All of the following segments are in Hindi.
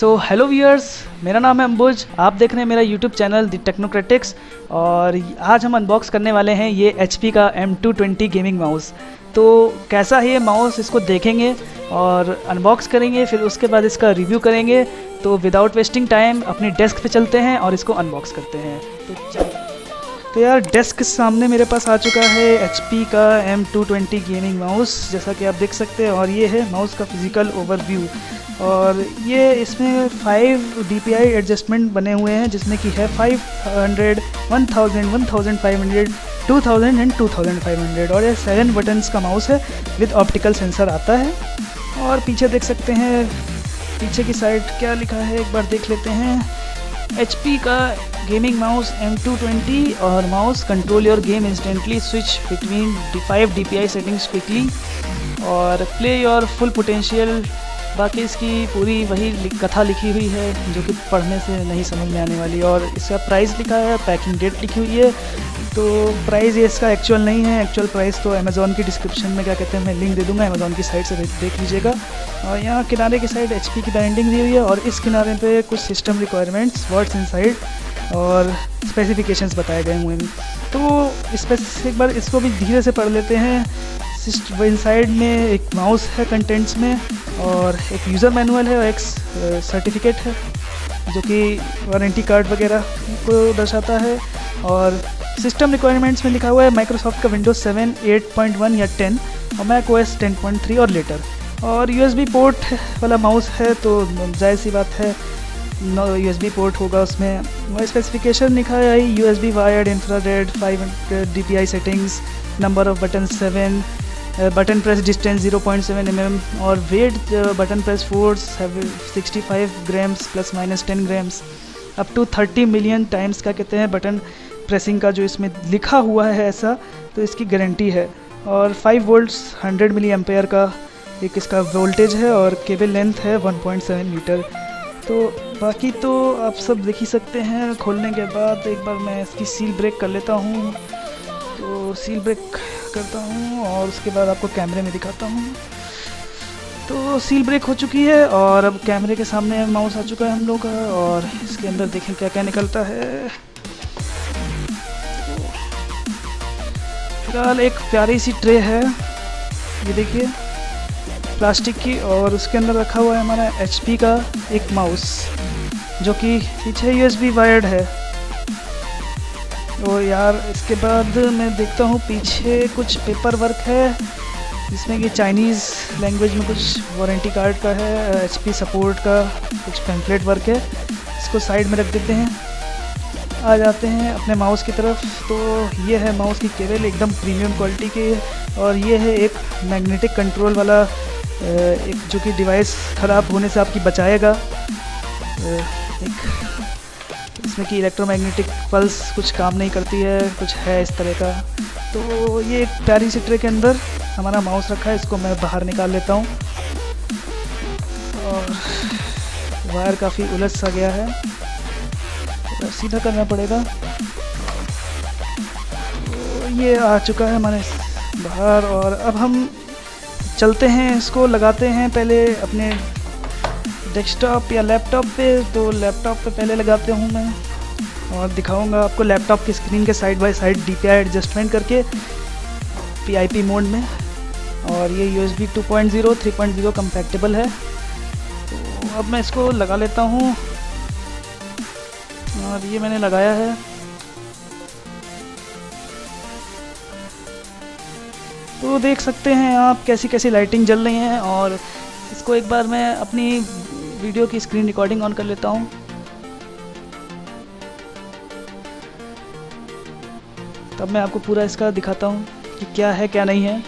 सो हेलो व्यूअर्स, मेरा नाम है अंबुज। आप देख रहे हैं मेरा यूट्यूब चैनल द टेक्नोक्रेटिक्स। और आज हम अनबॉक्स करने वाले हैं ये HP का M220 गेमिंग माउस। तो कैसा है ये माउस, इसको देखेंगे और अनबॉक्स करेंगे, फिर उसके बाद इसका रिव्यू करेंगे। तो विदाउट वेस्टिंग टाइम अपने डेस्क पे चलते हैं और इसको अनबॉक्स करते हैं। तो यार, डेस्क के सामने मेरे पास आ चुका है HP का M220 गेमिंग माउस, जैसा कि आप देख सकते हैं। और ये है माउस का फिजिकल ओवरव्यू। और ये इसमें 5 DPI एडजस्टमेंट बने हुए हैं, जिसमें कि है 500, 1000, 1500, 2000 एंड 2500। और ये 7 बटन्स का माउस है विद ऑप्टिकल सेंसर आता है। और पीछे देख सकते हैं, पीछे की साइड क्या लिखा है एक बार देख लेते हैं। HP का गेमिंग माउस M220 और mouse control your game instantly, switch between 5 DPI settings quickly, और प्ले योर फुल पोटेंशियल। बाकी इसकी पूरी वही कथा लिखी हुई है जो कि पढ़ने से नहीं समझ में आने वाली। और इसका प्राइस लिखा है, पैकिंग डेट लिखी हुई है। तो प्राइस ये इसका एक्चुअल नहीं है। एक्चुअल प्राइस तो अमेज़ॉन की डिस्क्रिप्शन में, क्या कहते हैं, मैं लिंक दे दूंगा, अमेज़ॉन की साइट से देख लीजिएगा। और यहाँ किनारे की साइड HP की ब्रांडिंग दी हुई है, और इस किनारे पे कुछ सिस्टम रिक्वायरमेंट्स, वर्ड्स इनसाइड और स्पेसिफिकेशंस बताए गए हुए हैं। तो इस पर एक बार इसको भी धीरे से पढ़ लेते हैं। इनसाइड में एक माउस है कंटेंट्स में, और एक यूज़र मैनुअल है, और एक सर्टिफिकेट है जो कि वारंटी कार्ड वगैरह को दर्शाता है। और सिस्टम रिक्वायरमेंट्स में लिखा हुआ है माइक्रोसॉफ्ट का विंडोज़ 7, 8.1 या 10, और मैक OS 10.3 और लेटर। और USB पोर्ट वाला माउस है, तो जाहिर सी बात है 9 USB पोर्ट होगा उसमें। और स्पेसिफिकेशन लिखा है USB wired, infrared, 500 DPI settings, number of button 7, button press distance 0.7 mm, और weight button press force 65 grams ± 10 grams, up to 30 million times का कहते हैं बटन प्रेसिंग का जो इसमें लिखा हुआ है ऐसा, तो इसकी गारंटी है। और 5 वोल्ट्स 100 मिली एम्पेयर का एक इसका वोल्टेज है, और केबल लेंथ है 1.7 मीटर। तो बाकी तो आप सब देख ही सकते हैं। खोलने के बाद एक बार मैं इसकी सील ब्रेक कर लेता हूँ, तो सील ब्रेक करता हूँ और उसके बाद आपको कैमरे में दिखाता हूँ। तो सील ब्रेक हो चुकी है, और अब कैमरे के सामने माउस आ चुका है हम लोग का, और इसके अंदर देखें क्या क्या निकलता है। फिलहाल एक प्यारी सी ट्रे है, ये देखिए, प्लास्टिक की, और उसके अंदर रखा हुआ है हमारा HP का एक माउस जो कि पीछे USB वायर्ड है। और यार इसके बाद मैं देखता हूँ पीछे कुछ पेपर वर्क है, जिसमें कि चाइनीज़ लैंग्वेज में कुछ वारंटी कार्ड का है, HP सपोर्ट का कुछ पैम्फलेट वर्क है। इसको साइड में रख देते हैं, आ जाते हैं अपने माउस की तरफ। तो ये है माउस की केबल, एकदम प्रीमियम क्वालिटी की। और ये है एक मैग्नेटिक कंट्रोल वाला एक, जो कि डिवाइस ख़राब होने से आपकी बचाएगा। एक इसमें कि इलेक्ट्रोमैग्नेटिक पल्स कुछ काम नहीं करती है, कुछ है इस तरह का। तो ये एक प्यारी सी ट्रे के अंदर हमारा माउस रखा है, इसको मैं बाहर निकाल लेता हूँ। और वायर काफ़ी उलझ सा गया है, तो सीधा करना पड़ेगा। तो ये आ चुका है हमारे बाहर, और अब हम चलते हैं, इसको लगाते हैं पहले अपने डेस्कटॉप या लैपटॉप पे। तो लैपटॉप पे पहले लगाते हूँ मैं, और दिखाऊंगा आपको लैपटॉप की स्क्रीन के side by side DPI adjustment करके PIP मोड में। और ये USB 2.0 3.0 कंपैटिबल है। तो अब मैं इसको लगा लेता हूँ, और ये मैंने लगाया है। तो देख सकते हैं आप कैसी कैसी लाइटिंग जल रही है। और इसको एक बार मैं अपनी वीडियो की स्क्रीन रिकॉर्डिंग ऑन कर लेता हूँ। तब मैं आपको पूरा इसका दिखाता हूँ कि क्या है क्या नहीं है।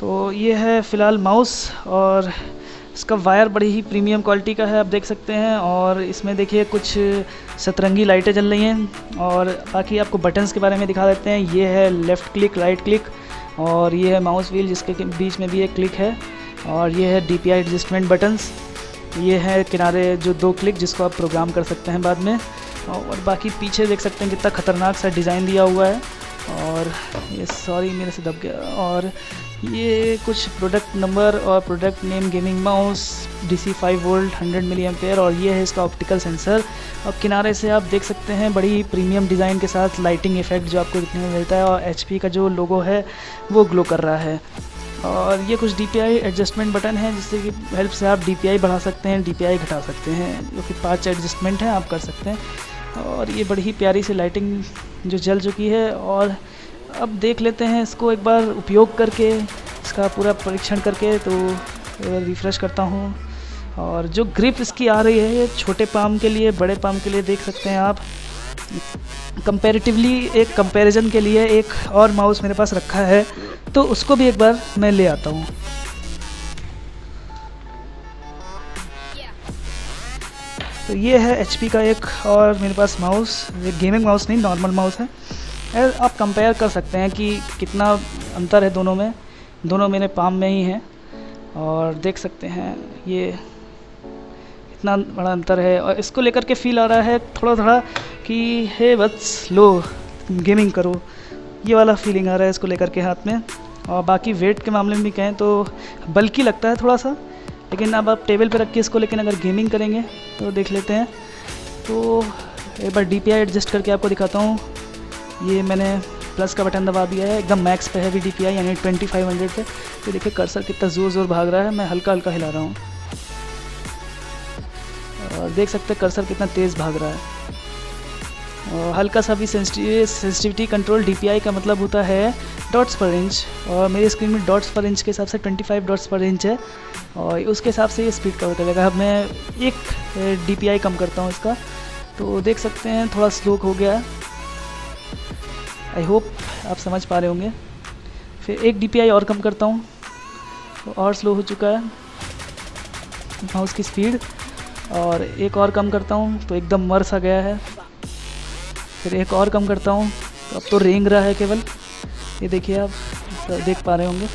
तो ये है फिलहाल माउस, और इसका वायर बड़ी ही प्रीमियम क्वालिटी का है, आप देख सकते हैं। और इसमें देखिए कुछ सतरंगी लाइटें जल रही हैं। और बाकी आपको बटन्स के बारे में दिखा देते हैं। ये है लेफ़्ट क्लिक, राइट क्लिक, और ये है माउस व्हील जिसके बीच में भी एक क्लिक है। और ये है DPI एडजस्टमेंट बटन्स, ये है किनारे जो 2 क्लिक जिसको आप प्रोग्राम कर सकते हैं बाद में। और बाकी पीछे देख सकते हैं कितना ख़तरनाक सा डिज़ाइन दिया हुआ है। और ये सॉरी मेरे से दब गया। और ये कुछ प्रोडक्ट नंबर और product name gaming mouse DC 5V 100mAh और ये है इसका ऑप्टिकल सेंसर। अब किनारे से आप देख सकते हैं बड़ी प्रीमियम डिज़ाइन के साथ लाइटिंग इफेक्ट जो आपको देखने को मिलता है और HP का जो लोगो है वो ग्लो कर रहा है। और ये कुछ DPI एडजस्टमेंट बटन है जिससे कि हेल्प से आप DPI बढ़ा सकते हैं, DPI घटा सकते हैं, जो कि 5 एडजस्टमेंट हैं आप कर सकते हैं। और ये बड़ी ही प्यारी सी लाइटिंग जो जल चुकी है और अब देख लेते हैं इसको एक बार उपयोग करके, इसका पूरा परीक्षण करके। तो रिफ़्रेश करता हूँ और जो ग्रिप इसकी आ रही है ये छोटे पाम के लिए, बड़े पाम के लिए देख सकते हैं आप। कंपैरेटिवली एक कंपैरिजन के लिए एक और माउस मेरे पास रखा है तो उसको भी एक बार मैं ले आता हूँ। तो ये है HP का एक और मेरे पास माउस, ये गेमिंग माउस नहीं नॉर्मल माउस है। आप कंपेयर कर सकते हैं कि कितना अंतर है दोनों में, दोनों मेरे पाम में ही हैं और देख सकते हैं ये कितना बड़ा अंतर है। और इसको लेकर के फील आ रहा है थोड़ा थोड़ा कि हे बस स्लो गेमिंग करो, ये वाला फीलिंग आ रहा है इसको लेकर के हाथ में। और बाकी वेट के मामले में भी कहें तो बल्कि लगता है थोड़ा सा, लेकिन अब आप टेबल पर रख के इसको, लेकिन अगर गेमिंग करेंगे तो देख लेते हैं। तो एक बार DPI एडजस्ट करके आपको दिखाता हूँ। ये मैंने प्लस का बटन दबा दिया है, एकदम मैक्स पे है भी DPI यानी 2500 पे। तो देखिए कर्सर कितना ज़ोर ज़ोर भाग रहा है, मैं हल्का हल्का हिला रहा हूँ और देख सकते हैं कर्सर कितना तेज़ भाग रहा है। और हल्का सा भी सेंसिटिविटी कंट्रोल DPI का मतलब होता है डॉट्स पर इंच, और मेरी स्क्रीन में डॉट्स पर इंच के हिसाब से 25 डॉट्स पर इंच है और उसके हिसाब से ये स्पीड कवर करेगा। अब मैं एक DPI कम करता हूँ इसका, तो देख सकते हैं थोड़ा स्लो हो गया। आई होप आप समझ पा रहे होंगे। फिर एक DPI और कम करता हूँ तो और स्लो हो चुका है माउस की स्पीड। और एक और कम करता हूँ तो एकदम मर सा गया है। फिर एक और कम करता हूँ तो अब तो रेंग रहा है केवल, ये देखिए आप देख पा रहे होंगे।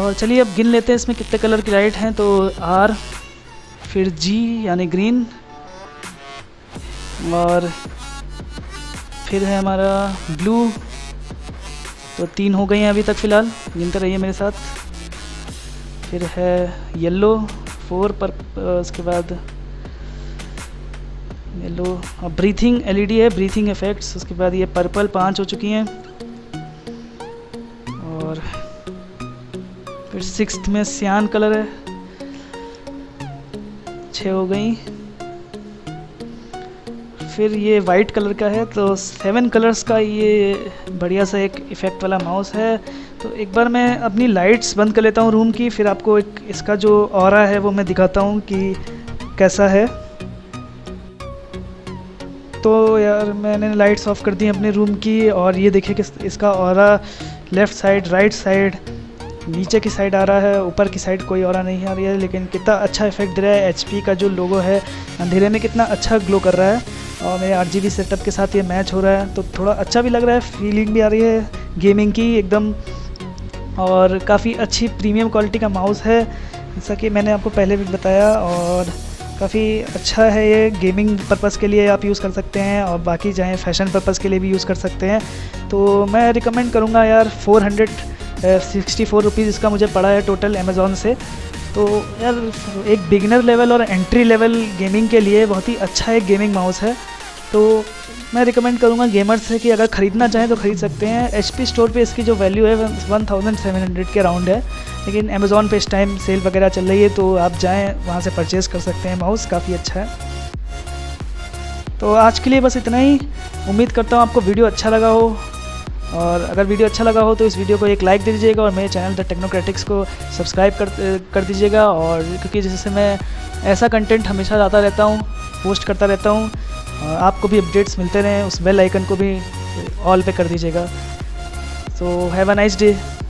और चलिए अब गिन लेते हैं इसमें कितने कलर की लाइट हैं। तो R, फिर G यानी ग्रीन, और फिर है हमारा ब्लू। तो 3 हो गई हैं अभी तक फ़िलहाल, गिनते रहिए मेरे साथ। फिर है येलो 4 पर, उसके बाद येलो। अब ब्रीथिंग LED है, ब्रीथिंग इफेक्ट्स। उसके बाद ये पर्पल 5 हो चुकी हैं और फिर 6th में सियान कलर है, 6 हो गई। फिर ये वाइट कलर का है, तो 7 कलर्स का ये बढ़िया सा एक इफ़ेक्ट वाला माउस है। तो एक बार मैं अपनी लाइट्स बंद कर लेता हूँ रूम की, फिर आपको एक इसका जो ऑरा है वो मैं दिखाता हूँ कि कैसा है। तो यार मैंने लाइट्स ऑफ कर दी अपने रूम की और ये देखिए कि इसका aura left side, right side, नीचे की साइड आ रहा है, ऊपर की साइड कोई ऑरा नहीं आ रही है, लेकिन कितना अच्छा इफेक्ट दे रहा है। HP का जो लोगो है अंधेरे में कितना अच्छा ग्लो कर रहा है और मेरे RGB सेटअप के साथ ये मैच हो रहा है, तो थोड़ा अच्छा भी लग रहा है, फीलिंग भी आ रही है गेमिंग की एकदम। और काफ़ी अच्छी प्रीमियम क्वालिटी का माउस है जैसा कि मैंने आपको पहले भी बताया, और काफ़ी अच्छा है। ये गेमिंग पर्पस के लिए आप यूज़ कर सकते हैं और बाकी चाहे फैशन पर्पस के लिए भी यूज़ कर सकते हैं। तो मैं रिकमेंड करूँगा यार। 464 रुपीज़ इसका मुझे पड़ा है टोटल अमेज़ॉन से। तो यार एक बिगिनर लेवल और एंट्री लेवल गेमिंग के लिए बहुत ही अच्छा एक गेमिंग माउस है। तो मैं रिकमेंड करूँगा गेमर्स से कि अगर ख़रीदना चाहें तो ख़रीद सकते हैं। HP स्टोर पे इसकी जो वैल्यू है 1700 के अराउंड है, लेकिन अमेज़ॉन पे इस टाइम सेल वगैरह चल रही है तो आप जाएं वहाँ से परचेज़ कर सकते हैं। माउस काफ़ी अच्छा है। तो आज के लिए बस इतना ही। उम्मीद करता हूँ आपको वीडियो अच्छा लगा हो, और अगर वीडियो अच्छा लगा हो तो इस वीडियो को एक लाइक दे दीजिएगा और मेरे चैनल द टेक्नोक्रेटिक्स को सब्सक्राइब कर दीजिएगा। और क्योंकि जैसे मैं ऐसा कंटेंट हमेशा लाता रहता हूँ, पोस्ट करता रहता हूँ, आपको भी अपडेट्स मिलते रहें, उस बेल आइकन को भी ऑल पे कर दीजिएगा। So have a nice day.